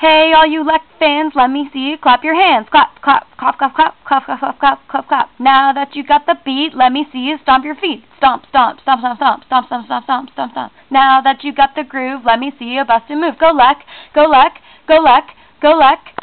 Hey, all you LEC fans, let me see you clap your hands. Clap, clap, clap, clap, clap, clap, clap, clap, clap, clap, clap. Now that you got the beat, let me see you stomp your feet. Stomp, stomp, stomp, stomp, stomp, stomp, stomp, stomp, stomp, stomp, stomp. Now that you got the groove, let me see you bust and move. Go LEC, go LEC, go LEC, go LEC.